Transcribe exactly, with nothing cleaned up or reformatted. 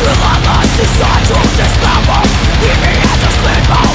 Relentless desire to dismember, leave me at the split.